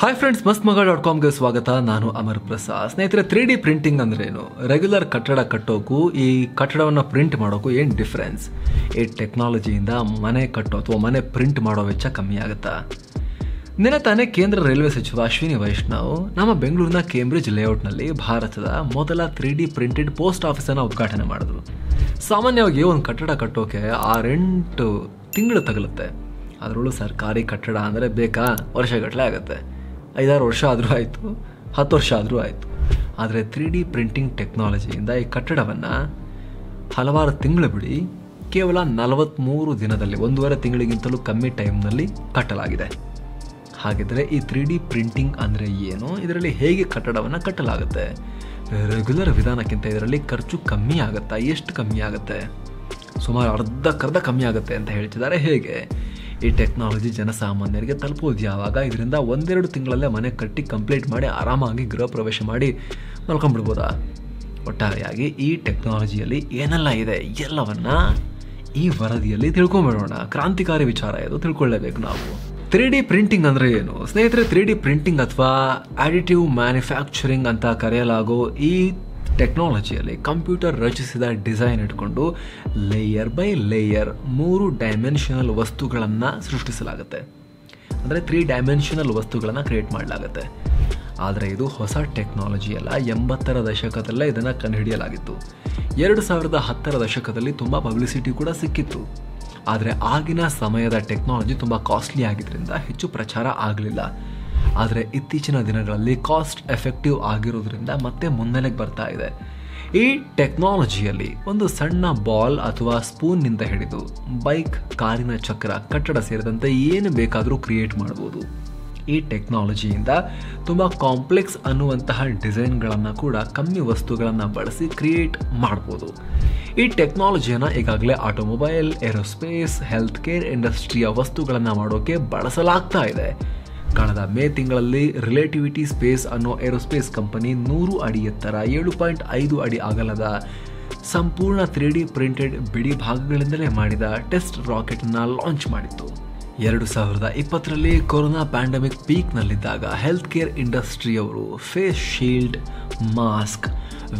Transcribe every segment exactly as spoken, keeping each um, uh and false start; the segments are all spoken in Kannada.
ಹಾಯ್ ಫ್ರೆಂಡ್ಸ್, ಮಸ್ತ್ ಮಗಾ ಡಾಟ್ ಕಾಮ್ಗೆ ಸ್ವಾಗತ. ನಾನು ಅಮರ್ ಪ್ರಸಾದ್. ಸ್ನೇಹಿತರೆ, ತ್ರೀ ಡಿ ಪ್ರಿಂಟಿಂಗ್ ಅಂದ್ರೇನು, ರೆಗ್ಯುಲರ್ ಕಟ್ಟಡ ಕಟ್ಟೋಕ್ಕೂ ಈ ಕಟ್ಟಡವನ್ನು ಪ್ರಿಂಟ್ ಮಾಡೋಕ್ಕೂ ಏನು ಡಿಫ್ರೆನ್ಸ್? ಈ ಟೆಕ್ನಾಲಜಿಯಿಂದ ಮನೆ ಕಟ್ಟೋ ಅಥವಾ ಮನೆ ಪ್ರಿಂಟ್ ಮಾಡೋ ವೆಚ್ಚ ಕಮ್ಮಿ ಆಗುತ್ತಾ? ನಿನ್ನೆ ತಾನೇ ಕೇಂದ್ರ ರೈಲ್ವೆ ಸಚಿವ ಅಶ್ವಿನಿ ವೈಷ್ಣವ್ ನಮ್ಮ ಬೆಂಗಳೂರಿನ ಕೇಂಬ್ರಿಡ್ಜ್ ಲೇಔಟ್ನಲ್ಲಿ ಭಾರತದ ಮೊದಲ ತ್ರೀ ಡಿ ಪ್ರಿಂಟೆಡ್ ಪೋಸ್ಟ್ ಆಫೀಸನ್ನು ಉದ್ಘಾಟನೆ ಮಾಡಿದ್ರು. ಸಾಮಾನ್ಯವಾಗಿ ಒಂದು ಕಟ್ಟಡ ಕಟ್ಟೋಕೆ ಆರೆಂಟು ತಿಂಗಳು ತಗಲುತ್ತೆ. ಅದರಲ್ಲೂ ಸರ್ಕಾರಿ ಕಟ್ಟಡ ಅಂದರೆ ಬೇಕಾ, ವರ್ಷಗಟ್ಟಲೆ ಆಗುತ್ತೆ. ಐದಾರು ವರ್ಷ ಆದರೂ ಆಯಿತು, ಹತ್ತು ವರ್ಷ ಆದರೂ ಆಯಿತು. ಆದರೆ ತ್ರೀ ಡಿ ಪ್ರಿಂಟಿಂಗ್ ಟೆಕ್ನಾಲಜಿಯಿಂದ ಈ ಕಟ್ಟಡವನ್ನು ಹಲವಾರು ತಿಂಗಳು ಬಿಡಿ ಕೇವಲ ನಲವತ್ತ್ಮೂರು ದಿನದಲ್ಲಿ, ಒಂದೂವರೆ ತಿಂಗಳಿಗಿಂತಲೂ ಕಮ್ಮಿ ಟೈಮ್ನಲ್ಲಿ ಕಟ್ಟಲಾಗಿದೆ. ಹಾಗಿದ್ರೆ ಈ ತ್ರೀ ಡಿ ಪ್ರಿಂಟಿಂಗ್ ಅಂದರೆ ಏನು, ಇದರಲ್ಲಿ ಹೇಗೆ ಕಟ್ಟಡವನ್ನು ಕಟ್ಟಲಾಗುತ್ತೆ, ರೆಗ್ಯುಲರ್ ವಿಧಾನಕ್ಕಿಂತ ಇದರಲ್ಲಿ ಖರ್ಚು ಕಮ್ಮಿ ಆಗುತ್ತಾ, ಎಷ್ಟು ಕಮ್ಮಿ ಆಗುತ್ತೆ? ಸುಮಾರು ಅರ್ಧಕ್ಕರ್ಧ ಕಮ್ಮಿ ಆಗುತ್ತೆ ಅಂತ ಹೇಳ್ತಿದ್ದಾರೆ. ಹೇಗೆ ಈ ಟೆಕ್ನಾಲಜಿ ಜನಸಾಮಾನ್ಯರಿಗೆ ತಲುಪೋದು ಯಾವಾಗ? ಇದರಿಂದ ಒಂದೆರಡು ತಿಂಗಳಲ್ಲೇ ಮನೆ ಕಟ್ಟಿ ಕಂಪ್ಲೀಟ್ ಮಾಡಿ ಆರಾಮಾಗಿ ಗೃಹ ಪ್ರವೇಶ ಮಾಡಿ ಮಲ್ಕೊಂಡ್ಬಿಡ್ಬೋದಾ? ಒಟ್ಟಾರೆಯಾಗಿ ಈ ಟೆಕ್ನಾಲಜಿಯಲ್ಲಿ ಏನೆಲ್ಲ ಇದೆ ಎಲ್ಲವನ್ನು ಈ ವರದಿಯಲ್ಲಿ ತಿಳ್ಕೊಂಬಿಡೋಣ. ಕ್ರಾಂತಿಕಾರಿ ವಿಚಾರ ಇದು, ತಿಳ್ಕೊಳ್ಳೇಬೇಕು ನಾವು. ತ್ರೀ ಡಿ ಪ್ರಿಂಟಿಂಗ್ ಅಂದರೆ ಏನು? ಸ್ನೇಹಿತರೆ, ತ್ರೀ ಡಿ ಪ್ರಿಂಟಿಂಗ್ ಅಥವಾ ಆಡಿಟಿವ್ ಮ್ಯಾನುಫ್ಯಾಕ್ಚರಿಂಗ್ ಅಂತ ಕರೆಯಲಾಗೋ ಈ ಟೆಕ್ನಾಲಜಿಯಲ್ಲಿ ಕಂಪ್ಯೂಟರ್ ರಚಿಸಿದ ಡಿಸೈನ್ ಇಟ್ಕೊಂಡು ಲೇಯರ್ ಬೈ ಲೇಯರ್ ಮೂರು ಡೈಮೆನ್ಷನಲ್ ವಸ್ತುಗಳನ್ನು ಸೃಷ್ಟಿಸಲಾಗುತ್ತೆ. ಅಂದರೆ ತ್ರೀ ಡೈಮೆನ್ಷನಲ್ ವಸ್ತುಗಳನ್ನು ಕ್ರಿಯೇಟ್ ಮಾಡಲಾಗುತ್ತೆ. ಆದರೆ ಇದು ಹೊಸ ಟೆಕ್ನಾಲಜಿ ಅಲ್ಲ. ಎಂಬತ್ತರ ದಶಕದಲ್ಲೇ ಇದನ್ನು ಕಂಡುಹಿಡಿಯಲಾಗಿತ್ತು. ಎರಡು ಸಾವಿರದ ಹತ್ತರ ದಶಕದಲ್ಲಿ ತುಂಬ ಪಬ್ಲಿಸಿಟಿ ಕೂಡ ಸಿಕ್ಕಿತ್ತು. ಆದರೆ ಆಗಿನ ಸಮಯದ ಟೆಕ್ನಾಲಜಿ ತುಂಬ ಕಾಸ್ಟ್ಲಿ ಆಗಿದ್ದರಿಂದ ಹೆಚ್ಚು ಪ್ರಚಾರ ಆಗಲಿಲ್ಲ. ಆದರೆ ಇತ್ತೀಚಿನ ದಿನಗಳಲ್ಲಿ ಕಾಸ್ಟ್ ಎಫೆಕ್ಟಿವ್ ಆಗಿರೋದ್ರಿಂದ ಮತ್ತೆ ಮುನ್ನೆಲೆಗೆ ಬರ್ತಾ ಇದೆ. ಈ ಟೆಕ್ನಾಲಜಿಯಲ್ಲಿ ಒಂದು ಸಣ್ಣ ಬಾಲ್ ಅಥವಾ ಸ್ಪೂನ್ನಿಂದ ಹಿಡಿದು ಬೈಕ್, ಕಾರಿನ ಚಕ್ರ, ಕಟ್ಟಡ ಸೇರಿದಂತೆ ಏನು ಬೇಕಾದರೂ ಕ್ರಿಯೇಟ್ ಮಾಡ್ಬೋದು. ಈ ಟೆಕ್ನಾಲಜಿಯಿಂದ ತುಂಬ ಕಾಂಪ್ಲೆಕ್ಸ್ ಅನ್ನುವಂತಹ ಡಿಸೈನ್ಗಳನ್ನು ಕೂಡ ಕಮ್ಮಿ ವಸ್ತುಗಳನ್ನು ಬಳಸಿ ಕ್ರಿಯೇಟ್ ಮಾಡ್ಬೋದು. ಈ ಟೆಕ್ನಾಲಜಿಯನ್ನು ಈಗಾಗಲೇ ಆಟೋಮೊಬೈಲ್, ಏರೋಸ್ಪೇಸ್, ಹೆಲ್ತ್ ಕೇರ್ ಇಂಡಸ್ಟ್ರಿಯ ವಸ್ತುಗಳನ್ನು ಮಾಡೋಕ್ಕೆ ಬಳಸಲಾಗ್ತಾ ಇದೆ. ಕಳೆದ ಮೇ ತಿಂಗಳಲ್ಲಿ ರಿಲೇಟಿವಿಟಿ ಸ್ಪೇಸ್ ಅನ್ನೋ ಏರೋಸ್ಪೇಸ್ ಕಂಪನಿ ನೂರು ಅಡಿ ಎತ್ತರ, ಏಳು ಪಾಯಿಂಟ್ ಐದು ಅಡಿ ಅಗಲದ ಸಂಪೂರ್ಣ ತ್ರೀ ಡಿ ಪ್ರಿಂಟೆಡ್ ಬಿಡಿ ಭಾಗಗಳಿಂದಲೇ ಮಾಡಿದ ಟೆಸ್ಟ್ ರಾಕೆಟ್ನ ಲಾಂಚ್ ಮಾಡಿತ್ತು. ಎರಡು ಸಾವಿರದ ಇಪ್ಪತ್ತರಲ್ಲಿ ಕೊರೋನಾ ಪ್ಯಾಂಡಮಿಕ್ ಪೀಕ್ನಲ್ಲಿದ್ದಾಗ ಹೆಲ್ತ್ ಕೇರ್ ಇಂಡಸ್ಟ್ರಿಯವರು ಫೇಸ್ ಶೀಲ್ಡ್, ಮಾಸ್ಕ್,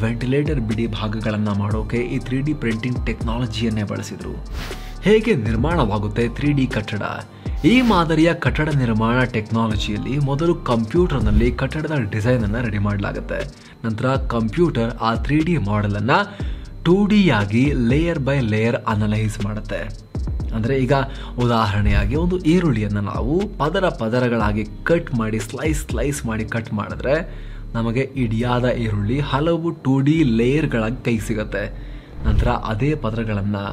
ವೆಂಟಿಲೇಟರ್ ಬಿಡಿ ಭಾಗಗಳನ್ನು ಮಾಡೋಕ್ಕೆ ಈ ತ್ರೀ ಡಿ ಪ್ರಿಂಟಿಂಗ್ ಟೆಕ್ನಾಲಜಿಯನ್ನೇ ಬಳಸಿದರು. ಹೇಗೆ ನಿರ್ಮಾಣವಾಗುತ್ತೆ ತ್ರೀ ಡಿ ಕಟ್ಟಡ? ಈ ಮಾದರಿಯ ಕಟ್ಟಡ ನಿರ್ಮಾಣ ಟೆಕ್ನಾಲಜಿಯಲ್ಲಿ ಮೊದಲು ಕಂಪ್ಯೂಟರ್ನಲ್ಲಿ ಕಟ್ಟಡದ ಡಿಸೈನನ್ನು ರೆಡಿ ಮಾಡಲಾಗುತ್ತೆ. ನಂತರ ಕಂಪ್ಯೂಟರ್ ಆ ತ್ರೀ ಡಿ ಮಾಡೆಲನ್ನು ಟೂ ಡಿಯಾಗಿ ಲೇಯರ್ ಬೈ ಲೇಯರ್ ಅನಲೈಸ್ ಮಾಡುತ್ತೆ. ಅಂದರೆ ಈಗ ಉದಾಹರಣೆಯಾಗಿ ಒಂದು ಈರುಳ್ಳಿಯನ್ನು ನಾವು ಪದರ ಪದರಗಳಾಗಿ ಕಟ್ ಮಾಡಿ, ಸ್ಲೈಸ್ ಸ್ಲೈಸ್ ಮಾಡಿ ಕಟ್ ಮಾಡಿದ್ರೆ ನಮಗೆ ಇಡಿಯಾದ ಈರುಳ್ಳಿ ಹಲವು ಟೂ ಡಿ ಲೇಯರ್ಗಳಾಗಿ ಕೈ ಸಿಗುತ್ತೆ. ನಂತರ ಅದೇ ಪದರಗಳನ್ನು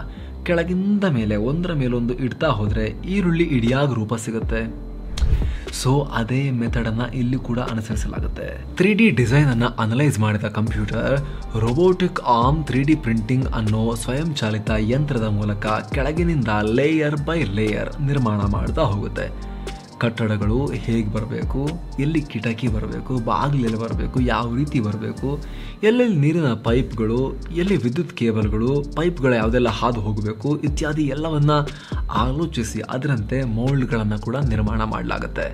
ಕೆಳಗಿಂದ ಮೇಲೆ ಒಂದರ ಮೇಲೊಂದು ಇಡ್ತಾ ಹೋದರೆ ಈರುಳ್ಳಿ ಇಡಿಯಾಗಿ ರೂಪ ಸಿಗುತ್ತೆ. ಸೊ ಅದೇ ಮೆಥಡನ್ನು ಇಲ್ಲಿ ಕೂಡ ಅನುಸರಿಸಲಾಗುತ್ತೆ. ತ್ರೀ ಡಿ ಡಿಸೈನನ್ನು ಅನಲೈಸ್ ಮಾಡಿದ computer robotic arm three D printing ಅನ್ನೋ ಸ್ವಯಂಚಾಲಿತ ಯಂತ್ರದ ಮೂಲಕ ಕೆಳಗಿನಿಂದ ಲೇಯರ್ ಬೈ ಲೇಯರ್ ನಿರ್ಮಾಣ ಮಾಡ್ತಾ ಹೋಗುತ್ತೆ. ಕಟ್ಟಡಗಳು ಹೇಗೆ ಬರಬೇಕು, ಎಲ್ಲಿ ಕಿಟಕಿ ಬರಬೇಕು, ಬಾಗಿಲೆಲ್ಲಿ ಬರಬೇಕು, ಯಾವ ರೀತಿ ಬರಬೇಕು, ಎಲ್ಲೆಲ್ಲಿ ನೀರಿನ ಪೈಪ್ಗಳು, ಎಲ್ಲಿ ವಿದ್ಯುತ್ ಕೇಬಲ್ಗಳು, ಪೈಪ್ಗಳು ಯಾವುದೆಲ್ಲ ಹಾದು ಹೋಗಬೇಕು ಇತ್ಯಾದಿ ಎಲ್ಲವನ್ನು ಆಲೋಚಿಸಿ ಅದರಂತೆ ಮೋಲ್ಡ್ಗಳನ್ನು ಕೂಡ ನಿರ್ಮಾಣ ಮಾಡಲಾಗುತ್ತೆ.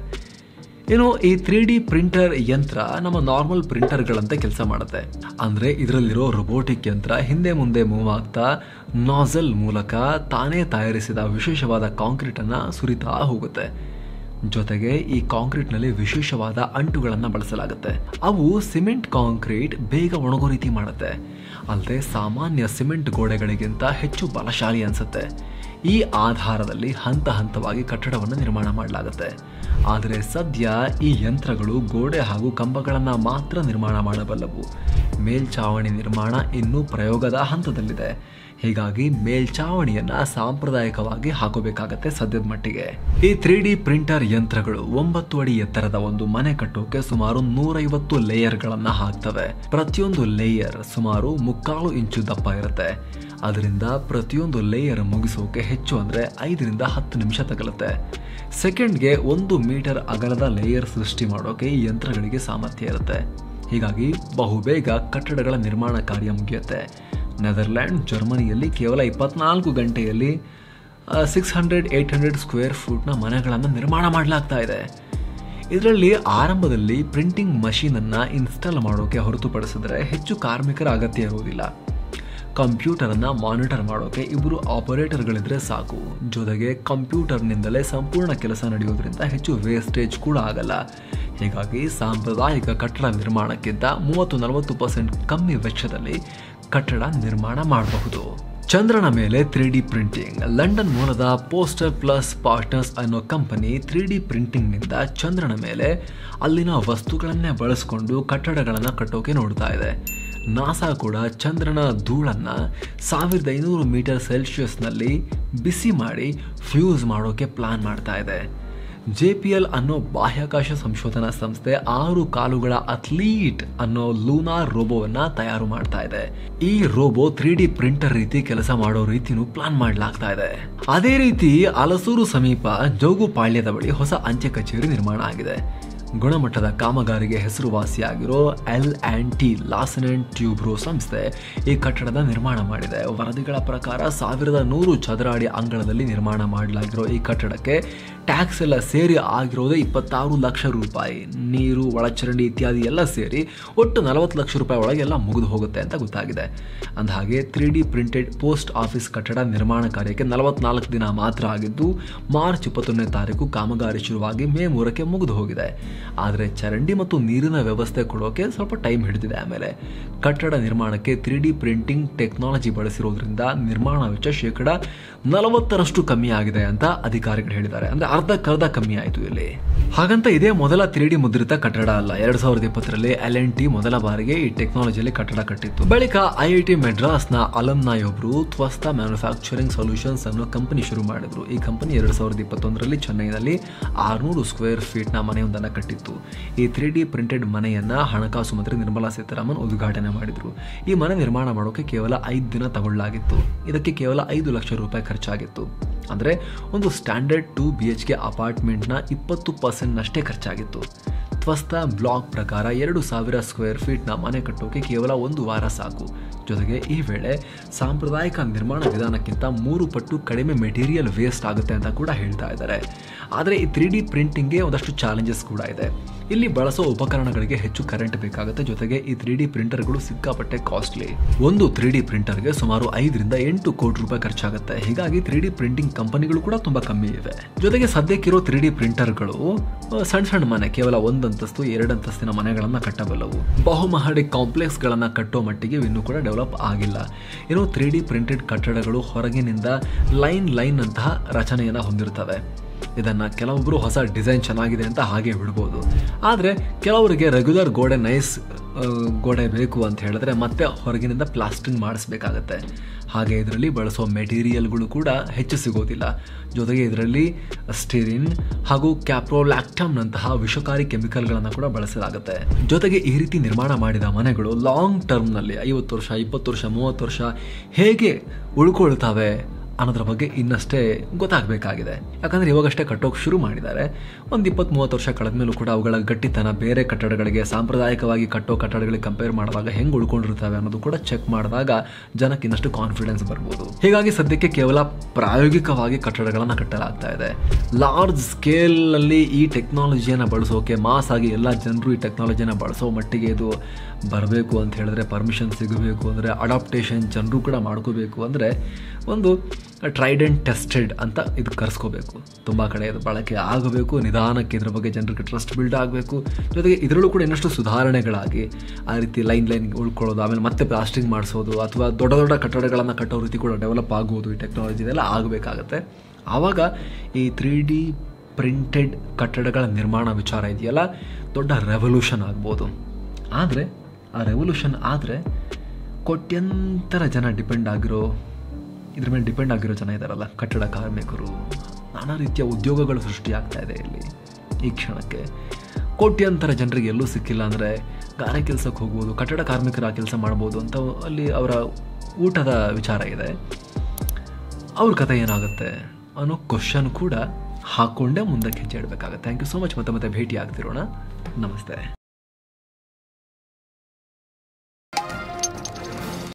ಏನು, ಈ ತ್ರೀ ಡಿ ಪ್ರಿಂಟರ್ ಯಂತ್ರ ನಮ್ಮ ನಾರ್ಮಲ್ ಪ್ರಿಂಟರ್ಗಳಂತೆ ಕೆಲಸ ಮಾಡುತ್ತೆ. ಅಂದರೆ ಇದರಲ್ಲಿರೋ ರೋಬೋಟಿಕ್ ಯಂತ್ರ ಹಿಂದೆ ಮುಂದೆ ಮೂವ್ ಆಗ್ತಾ ನಾಸಲ್ ಮೂಲಕ ತಾನೇ ತಯಾರಿಸಿದ ವಿಶೇಷವಾದ ಕಾಂಕ್ರೀಟನ್ನು ಸುರಿತಾ ಹೋಗುತ್ತೆ. ಜೊತೆಗೆ ಈ ಕಾಂಕ್ರೀಟ್ನಲ್ಲಿ ವಿಶೇಷವಾದ ಅಂಟುಗಳನ್ನು ಬಳಸಲಾಗುತ್ತೆ. ಅವು ಸಿಮೆಂಟ್ ಕಾಂಕ್ರೀಟ್ ಬೇಗ ಒಣಗೋ ರೀತಿ ಮಾಡುತ್ತೆ. ಅಲ್ಲದೆ ಸಾಮಾನ್ಯ ಸಿಮೆಂಟ್ ಗೋಡೆಗಳಿಗಿಂತ ಹೆಚ್ಚು ಬಲಶಾಲಿ ಅನಿಸುತ್ತೆ. ಈ ಆಧಾರದಲ್ಲಿ ಹಂತ ಹಂತವಾಗಿ ಕಟ್ಟಡವನ್ನು ನಿರ್ಮಾಣ ಮಾಡಲಾಗುತ್ತೆ. ಆದರೆ ಸದ್ಯ ಈ ಯಂತ್ರಗಳು ಗೋಡೆ ಹಾಗೂ ಕಂಬಗಳನ್ನು ಮಾತ್ರ ನಿರ್ಮಾಣ ಮಾಡಬಲ್ಲವು. ಮೇಲ್ಛಾವಣಿ ನಿರ್ಮಾಣ ಇನ್ನೂ ಪ್ರಯೋಗದ ಹಂತದಲ್ಲಿದೆ. ಹೀಗಾಗಿ ಮೇಲ್ಛಾವಣಿಯನ್ನು ಸಾಂಪ್ರದಾಯಿಕವಾಗಿ ಹಾಕಬೇಕಾಗತ್ತೆ ಸದ್ಯದ ಮಟ್ಟಿಗೆ. ಈ ತ್ರೀ ಡಿ ಪ್ರಿಂಟರ್ ಯಂತ್ರಗಳು ಒಂಬತ್ತು ಅಡಿ ಎತ್ತರದ ಒಂದು ಮನೆ ಕಟ್ಟೋಕೆ ಸುಮಾರು ನೂರೈವತ್ತು ಲೇಯರ್ಗಳನ್ನು ಹಾಕ್ತವೆ. ಪ್ರತಿಯೊಂದು ಲೇಯರ್ ಸುಮಾರು ಮುಕ್ಕಾಲು ಇಂಚು ದಪ್ಪ ಇರುತ್ತೆ. ಅದರಿಂದ ಪ್ರತಿಯೊಂದು ಲೇಯರ್ ಮುಗಿಸೋಕೆ ಹೆಚ್ಚು ಅಂದರೆ ಐದರಿಂದ ಹತ್ತು ನಿಮಿಷ ತಗಲುತ್ತೆ. ಸೆಕೆಂಡ್ಗೆ ಒಂದು ಮೀಟರ್ ಅಗಲದ ಲೇಯರ್ ಸೃಷ್ಟಿ ಮಾಡೋಕೆ ಈ ಯಂತ್ರಗಳಿಗೆ ಸಾಮರ್ಥ್ಯ ಇರುತ್ತೆ. ಹೀಗಾಗಿ ಬಹುಬೇಗ ಕಟ್ಟಡಗಳ ನಿರ್ಮಾಣ ಕಾರ್ಯ ಮುಗಿಯುತ್ತೆ. ನೆದರ್ಲ್ಯಾಂಡ್, ಜರ್ಮನಿಯಲ್ಲಿ ಕೇವಲ ಇಪ್ಪತ್ನಾಲ್ಕು ಗಂಟೆಯಲ್ಲಿ six hundred eight hundred square ಫೂಟ್ನ ಮನೆಗಳನ್ನು ನಿರ್ಮಾಣ ಮಾಡಲಾಗ್ತಾ ಇದೆ. ಇದರಲ್ಲಿ ಆರಂಭದಲ್ಲಿ ಪ್ರಿಂಟಿಂಗ್ ಮಷೀನ್ ಅನ್ನು ಇನ್‌ಸ್ಟಾಲ್ ಮಾಡೋಕೆ ಹೊರತುಪಡಿಸಿದರೆ ಹೆಚ್ಚು ಕಾರ್ಮಿಕರ ಅಗತ್ಯ ಇರುವುದಿಲ್ಲ. ಕಂಪ್ಯೂಟರನ್ನು ಮಾನಿಟರ್ ಮಾಡೋಕೆ ಇಬ್ಬರು ಆಪರೇಟರ್ಗಳಿದ್ದರೆ ಸಾಕು. ಜೊತೆಗೆ ಕಂಪ್ಯೂಟರ್ನಿಂದಲೇ ಸಂಪೂರ್ಣ ಕೆಲಸ ನಡೆಯೋದ್ರಿಂದ ಹೆಚ್ಚು ವೇಸ್ಟೇಜ್ ಕೂಡ ಆಗಲ್ಲ. ಹೀಗಾಗಿ ಸಾಂಪ್ರದಾಯಿಕ ಕಟ್ಟಡ ನಿರ್ಮಾಣಕ್ಕಿಂತ ಮೂವತ್ತು ನಲವತ್ತು ಪರ್ಸೆಂಟ್ ಕಮ್ಮಿ ವೆಚ್ಚದಲ್ಲಿ ಕಟ್ಟಡ ನಿರ್ಮಾಣ ಮಾಡಬಹುದು. ಚಂದ್ರನ ಮೇಲೆ ತ್ರೀ ಡಿ ಪ್ರಿಂಟಿಂಗ್. ಲಂಡನ್ ಮೂಲದ ಪೋಸ್ಟರ್ ಪ್ಲಸ್ ಪಾರ್ಟ್ನರ್ಸ್ ಅನ್ನೋ ಕಂಪನಿ ತ್ರೀ ಡಿ ಪ್ರಿಂಟಿಂಗ್ನಿಂದ ಚಂದ್ರನ ಮೇಲೆ ಅಲ್ಲಿನ ವಸ್ತುಗಳನ್ನೇ ಬಳಸಿಕೊಂಡು ಕಟ್ಟಡಗಳನ್ನು ಕಟ್ಟೋಕೆ ನೋಡ್ತಾ ಇದೆ. ನಾಸಾ ಕೂಡ ಚಂದ್ರನ ಧೂಳನ್ನು ಸಾವಿರದ ಐನೂರು ಮೀಟರ್ ಸೆಲ್ಸಿಯಸ್ನಲ್ಲಿ ಬಿಸಿ ಮಾಡಿ ಫ್ಯೂಸ್ ಮಾಡೋಕೆ ಪ್ಲಾನ್ ಮಾಡ್ತಾ ಇದೆ. ಜೆ ಪಿ ಎಲ್ ಅನ್ನೋ ಬಾಹ್ಯಾಕಾಶ ಸಂಶೋಧನಾ ಸಂಸ್ಥೆ ಆರು ಕಾಲುಗಳ ಅಥ್ಲೀಟ್ ಅನ್ನೋ ಲೂನಾರ್ ರೋಬೋವನ್ನು ತಯಾರು ಮಾಡ್ತಾ ಇದೆ. ಈ ರೋಬೋ ತ್ರೀ ಡಿ ಪ್ರಿಂಟರ್ ರೀತಿ ಕೆಲಸ ಮಾಡೋ ರೀತಿನೂ ಪ್ಲಾನ್ ಮಾಡಲಾಗ್ತಾ ಇದೆ. ಅದೇ ರೀತಿ ಹಲಸೂರು ಸಮೀಪ ಜೋಗುಪಾಳ್ಯದ ಬಳಿ ಹೊಸ ಅಂಚೆ ಕಚೇರಿ ನಿರ್ಮಾಣ ಆಗಿದೆ. ಗುಣಮಟ್ಟದ ಕಾಮಗಾರಿಗೆ ಹೆಸರುವಾಸಿಯಾಗಿರೋ L and T Larsen and Toubro ಸಂಸ್ಥೆ ಈ ಕಟ್ಟಡದ ನಿರ್ಮಾಣ ಮಾಡಿದೆ. ವರದಿಗಳ ಪ್ರಕಾರ ಸಾವಿರದ ನೂರು ಚದರ ಅಡಿ ಅಂಗಳದಲ್ಲಿ ನಿರ್ಮಾಣ ಮಾಡಲಾಗಿರೋ ಈ ಕಟ್ಟಡಕ್ಕೆ ಟ್ಯಾಕ್ಸ್ ಎಲ್ಲ ಸೇರಿ ಆಗಿರೋದೇ ಇಪ್ಪತ್ತಾರು ಲಕ್ಷ ರೂಪಾಯಿ. ನೀರು, ಒಳಚರಂಡಿ ಇತ್ಯಾದಿ ಎಲ್ಲ ಸೇರಿ ಒಟ್ಟು ನಲವತ್ತು ಲಕ್ಷ ರೂಪಾಯಿ ಒಳಗೆಲ್ಲ ಮುಗಿದು ಹೋಗುತ್ತೆ ಅಂತ ಗೊತ್ತಾಗಿದೆ. ಅಂದಹಾಗೆ three D printed post office ಕಟ್ಟಡ ನಿರ್ಮಾಣ ಕಾರ್ಯಕ್ಕೆ ನಲವತ್ನಾಲ್ಕು ದಿನ ಮಾತ್ರ ಆಗಿದ್ದು, ಮಾರ್ಚ್ ಇಪ್ಪತ್ತೊಂದನೇ ತಾರೀಕು ಕಾಮಗಾರಿ ಶುರುವಾಗಿ ಮೇ ಮೂರಕ್ಕೆ ಮುಗಿದು ಹೋಗಿದೆ. ಆದರೆ ಚರಂಡಿ ಮತ್ತು ನೀರಿನ ವ್ಯವಸ್ಥೆ ಕೊಡೋಕೆ ಸ್ವಲ್ಪ ಟೈಮ್ ಹಿಡಿದಿದೆ. ಆಮೇಲೆ ಕಟ್ಟಡ ನಿರ್ಮಾಣಕ್ಕೆ ತ್ರೀ ಡಿ ಪ್ರಿಂಟಿಂಗ್ ಟೆಕ್ನಾಲಜಿ ಬಳಸಿರೋದ್ರಿಂದ ನಿರ್ಮಾಣ ವೆಚ್ಚ ಶೇಕಡ ನಲವತ್ತರಷ್ಟು ಕಮ್ಮಿ ಆಗಿದೆ ಅಂತ ಅಧಿಕಾರಿಗಳು ಹೇಳಿದ್ದಾರೆ. ಅಂದರೆ ಅರ್ಧಕ್ಕರ್ಧ ಕಮ್ಮಿ ಆಯಿತು ಇಲ್ಲಿ. ಹಾಗಂತ ಇದೇ ಮೊದಲ ತ್ರೀ ಡಿ ಮುದ್ರಿತ ಕಟ್ಟಡ ಅಲ್ಲ. ಎರಡ್ ಸಾವಿರದ ಇಪ್ಪತ್ತರಲ್ಲಿ ಎಲ್ ಅಂಡ್ ಟಿ ಮೊದಲ ಬಾರಿಗೆ ಈ ಟೆಕ್ನಾಲಜಿಯಲ್ಲಿ ಕಟ್ಟಡ ಕಟ್ಟಿತ್ತು. ಬಳಿಕ ಐ ಐ ಟಿ ಮೆಡ್ರಾಸ್ನ ಅಲಮ್ನಾಯೊಬ್ಬರು ತ್ವಸ್ತ ಮ್ಯಾನುಫ್ಯಾಕ್ಚರಿಂಗ್ ಸೊಲ್ಯೂಷನ್ಸ್ ಅನ್ನೋ ಕಂಪನಿ ಶುರು ಮಾಡಿದ್ರು. ಈ ಕಂಪನಿ ಎರಡ್ ಸಾವಿರದ ಇಪ್ಪತ್ತೊಂದರಲ್ಲಿ ಚೆನ್ನೈನಲ್ಲಿ ಆರ್ನೂರು ಸ್ಕ್ವೇರ್ ಫೀಟ್ನ ಮನೆಯೊಂದನ್ನು ಕಟ್ಟಿತ್ತು. ಈ ತ್ರೀ ಡಿ ಪ್ರಿಂಟೆಡ್ ಮನೆಯನ್ನ ಹಣಕಾಸು ಮಂತ್ರಿ ನಿರ್ಮಲಾ ಸೀತಾರಾಮನ್ ಉದ್ಘಾಟನೆ ಮಾಡಿದ್ರು. ಈ ಮನೆ ನಿರ್ಮಾಣ ಮಾಡೋಕೆ ಕೇವಲ ಐದು ದಿನ ತಗೊಳ್ಳಲಾಗಿತ್ತು. ಇದಕ್ಕೆ ಕೇವಲ ಐದು ಲಕ್ಷ ರೂಪಾಯಿ ಖರ್ಚಾಗಿತ್ತು. ಅಂದರೆ ಒಂದು standard two B H K ಅಪಾರ್ಟ್ಮೆಂಟ್ನ ಇಪ್ಪತ್ತು ಪರ್ಸೆಂಟ್ನಷ್ಟೇ ಖರ್ಚಾಗಿತ್ತು. ತ್ವಸ್ತ ಬ್ಲಾಕ್ ಪ್ರಕಾರ ಎರಡು ಸಾವಿರ ಸ್ಕ್ವೇರ್ ಫೀಟ್ನ ಮನೆ ಕಟ್ಟೋಕೆ ಕೇವಲ ಒಂದು ವಾರ ಸಾಕು. ಜೊತೆಗೆ ಈ ವೇಳೆ ಸಾಂಪ್ರದಾಯಿಕ ನಿರ್ಮಾಣ ವಿಧಾನಕ್ಕಿಂತ ಮೂರು ಪಟ್ಟು ಕಡಿಮೆ ಮೆಟೀರಿಯಲ್ ವೇಸ್ಟ್ ಆಗುತ್ತೆ ಅಂತ ಕೂಡ ಹೇಳ್ತಾ ಇದ್ದಾರೆ. ಆದರೆ ಈ ತ್ರೀ ಡಿ ಪ್ರಿಂಟಿಂಗ್ಗೆ ಒಂದಷ್ಟು ಚಾಲೆಂಜಸ್ ಕೂಡ ಇದೆ. ಇಲ್ಲಿ ಬಳಸೋ ಉಪಕರಣಗಳಿಗೆ ಹೆಚ್ಚು ಕರೆಂಟ್ ಬೇಕಾಗುತ್ತೆ. ಜೊತೆಗೆ ಈ ತ್ರೀ ಡಿ ಪ್ರಿಂಟರ್ಗಳು ಸಿಕ್ಕಾಪಟ್ಟೆ ಕಾಸ್ಟ್ಲಿ. ಒಂದು ತ್ರೀ ಡಿ ಪ್ರಿಂಟರ್ಗೆ ಸುಮಾರು ಐದರಿಂದ ಎಂಟು ಕೋಟಿ ರೂಪಾಯಿ ಖರ್ಚಾಗುತ್ತೆ. ಹೀಗಾಗಿ ತ್ರೀ ಡಿ ಪ್ರಿಂಟಿಂಗ್ ಕಂಪನಿಗಳು ಕೂಡ ತುಂಬಾ ಕಮ್ಮಿ ಇವೆ. ಜೊತೆಗೆ ಸದ್ಯಕ್ಕಿರೋ ತ್ರೀ ಡಿ ಪ್ರಿಂಟರ್ಗಳು ಸಣ್ಣ ಸಣ್ಣ ಮನೆ, ಕೇವಲ ಒಂದಂತಸ್ತು ಎರಡಂತಸ್ತಿನ ಮನೆಗಳನ್ನು ಕಟ್ಟಬಲ್ಲವು. ಬಹುಮಹಡಿ ಕಾಂಪ್ಲೆಕ್ಸ್ ಗಳನ್ನ ಕಟ್ಟೋ ಮಟ್ಟಿಗೆ ಇನ್ನೂ ಕೂಡ ಡೆವಲಪ್ ಆಗಿಲ್ಲ. ಇನ್ನು ತ್ರೀ ಡಿ ಪ್ರಿಂಟೆಡ್ ಕಟ್ಟಡಗಳು ಹೊರಗಿನಿಂದ ಲೈನ್ ಲೈನ್ ಅಂತಹ ರಚನೆಯನ್ನು ಹೊಂದಿರ್ತವೆ. ಇದನ್ನು ಕೆಲವೊಬ್ಬರು ಹೊಸ ಡಿಸೈನ್ ಚೆನ್ನಾಗಿದೆ ಅಂತ ಹಾಗೆ ಬಿಡ್ಬೋದು. ಆದರೆ ಕೆಲವರಿಗೆ ರೆಗ್ಯುಲರ್ ಗೋಡೆ, ನೈಸ್ ಗೋಡೆ ಬೇಕು ಅಂತ ಹೇಳಿದ್ರೆ ಮತ್ತೆ ಹೊರಗಿನಿಂದ ಪ್ಲಾಸ್ಟಿಂಗ್ ಮಾಡಿಸ್ಬೇಕಾಗತ್ತೆ. ಹಾಗೆ ಇದರಲ್ಲಿ ಬಳಸೋ ಮೆಟೀರಿಯಲ್ಗಳು ಕೂಡ ಹೆಚ್ಚು ಸಿಗೋದಿಲ್ಲ. ಜೊತೆಗೆ ಇದರಲ್ಲಿ ಸ್ಟೀರಿನ್ ಹಾಗೂ ಕ್ಯಾಪ್ರೋಲ್ಯಾಕ್ಟಮ್ನಂತಹ ವಿಷಕಾರಿ ಕೆಮಿಕಲ್ಗಳನ್ನು ಕೂಡ ಬಳಸಲಾಗುತ್ತೆ. ಜೊತೆಗೆ ಈ ರೀತಿ ನಿರ್ಮಾಣ ಮಾಡಿದ ಮನೆಗಳು ಲಾಂಗ್ ಟರ್ಮ್ನಲ್ಲಿ ಐವತ್ತು ವರ್ಷ, ಇಪ್ಪತ್ತು ವರ್ಷ, ಮೂವತ್ತು ವರ್ಷ ಹೇಗೆ ಉಳ್ಕೊಳ್ತವೆ ಅನ್ನೋದ್ರ ಬಗ್ಗೆ ಇನ್ನಷ್ಟೇ ಗೊತ್ತಾಗಬೇಕಾಗಿದೆ. ಯಾಕಂದರೆ ಇವಾಗಷ್ಟೇ ಕಟ್ಟೋಕೆ ಶುರು ಮಾಡಿದ್ದಾರೆ. ಒಂದು ಇಪ್ಪತ್ತು ಮೂವತ್ತು ವರ್ಷ ಕಳೆದ ಮೇಲೂ ಕೂಡ ಅವುಗಳ ಗಟ್ಟಿತನ ಬೇರೆ ಕಟ್ಟಡಗಳಿಗೆ, ಸಾಂಪ್ರದಾಯಿಕವಾಗಿ ಕಟ್ಟೋ ಕಟ್ಟಡಗಳಿಗೆ ಕಂಪೇರ್ ಮಾಡಿದಾಗ ಹೆಂಗೆ ಉಳ್ಕೊಂಡಿರ್ತವೆ ಅನ್ನೋದು ಕೂಡ ಚೆಕ್ ಮಾಡಿದಾಗ ಜನಕ್ಕೆ ಇನ್ನಷ್ಟು ಕಾನ್ಫಿಡೆನ್ಸ್ ಬರ್ಬೋದು. ಹೀಗಾಗಿ ಸದ್ಯಕ್ಕೆ ಕೇವಲ ಪ್ರಾಯೋಗಿಕವಾಗಿ ಕಟ್ಟಡಗಳನ್ನು ಕಟ್ಟಲಾಗ್ತಾ ಇದೆ. ಲಾರ್ಜ್ ಸ್ಕೇಲಲ್ಲಿ ಈ ಟೆಕ್ನಾಲಜಿಯನ್ನು ಬಳಸೋಕೆ, ಮಾಸಾಗಿ ಎಲ್ಲ ಜನರು ಈ ಟೆಕ್ನಾಲಜಿಯನ್ನು ಬಳಸೋ ಮಟ್ಟಿಗೆ ಇದು ಬರಬೇಕು ಅಂತ ಹೇಳಿದ್ರೆ, ಪರ್ಮಿಷನ್ ಸಿಗಬೇಕು ಅಂದರೆ, ಅಡಾಪ್ಟೇಷನ್ ಜನರು ಕೂಡ ಮಾಡ್ಕೋಬೇಕು ಅಂದರೆ, ಒಂದು ಟ್ರೈಡ್ ಆ್ಯಂಡ್ ಟೆಸ್ಟೆಡ್ ಅಂತ ಇದು ಕರೆಸ್ಕೋಬೇಕು. ತುಂಬ ಕಡೆ ಇದು ಬಳಕೆ ಆಗಬೇಕು. ನಿಧಾನಕ್ಕೆ ಇದ್ರ ಬಗ್ಗೆ ಜನರಿಗೆ ಟ್ರಸ್ಟ್ ಬಿಲ್ಡ್ ಆಗಬೇಕು. ಜೊತೆಗೆ ಇದರಲ್ಲೂ ಕೂಡ ಇನ್ನಷ್ಟು ಸುಧಾರಣೆಗಳಾಗಿ ಆ ರೀತಿ ಲೈನ್ ಲೈನ್ ಉಳ್ಕೊಳ್ಳೋದು, ಆಮೇಲೆ ಮತ್ತೆ ಪ್ಲಾಸ್ಟಿಂಗ್ ಮಾಡಿಸೋದು, ಅಥವಾ ದೊಡ್ಡ ದೊಡ್ಡ ಕಟ್ಟಡಗಳನ್ನು ಕಟ್ಟೋ ರೀತಿ ಕೂಡ ಡೆವಲಪ್ ಆಗುವುದು, ಈ ಟೆಕ್ನಾಲಜಿ ಇದೆಲ್ಲ ಆಗಬೇಕಾಗತ್ತೆ. ಆವಾಗ ಈ ತ್ರೀ ಡಿ ಪ್ರಿಂಟೆಡ್ ಕಟ್ಟಡಗಳ ನಿರ್ಮಾಣ ವಿಚಾರ ಇದೆಯಲ್ಲ, ದೊಡ್ಡ ರೆವಲ್ಯೂಷನ್ ಆಗ್ಬೋದು. ಆದರೆ ಆ ರೆವಲ್ಯೂಷನ್ ಆದರೆ ಕೋಟ್ಯಂತರ ಜನ ಡಿಪೆಂಡ್ ಆಗಿರೋ ಇದ್ರ ಮೇಲೆ ಡಿಪೆಂಡ್ ಆಗಿರೋ ಜನ ಇದ್ದಾರಲ್ಲ, ಕಟ್ಟಡ ಕಾರ್ಮಿಕರು, ನಾನಾ ರೀತಿಯ ಉದ್ಯೋಗಗಳು ಸೃಷ್ಟಿಯಾಗ್ತಾ ಇದೆ ಇಲ್ಲಿ ಈ ಕ್ಷಣಕ್ಕೆ. ಕೋಟ್ಯಂತರ ಜನರಿಗೆ ಎಲ್ಲೂ ಸಿಕ್ಕಿಲ್ಲ ಅಂದರೆ ಗಾರೆ ಕೆಲಸಕ್ಕೆ ಹೋಗ್ಬೋದು, ಕಟ್ಟಡ ಕಾರ್ಮಿಕರ ಕೆಲಸ ಮಾಡ್ಬೋದು ಅಂತ ಅಲ್ಲಿ ಅವರ ಊಟದ ವಿಚಾರ ಇದೆ. ಅವ್ರ ಕತೆ ಏನಾಗುತ್ತೆ ಅನ್ನೋ ಕ್ವಶನ್ ಕೂಡ ಹಾಕ್ಕೊಂಡೇ ಮುಂದಕ್ಕೆ ಹೆಜ್ಜೆ ಇಡಬೇಕಾಗುತ್ತೆ. Thank you so much. ಮತ್ತೆ ಮತ್ತೆ ಭೇಟಿ ಆಗ್ತಿರೋಣ. ನಮಸ್ತೆ.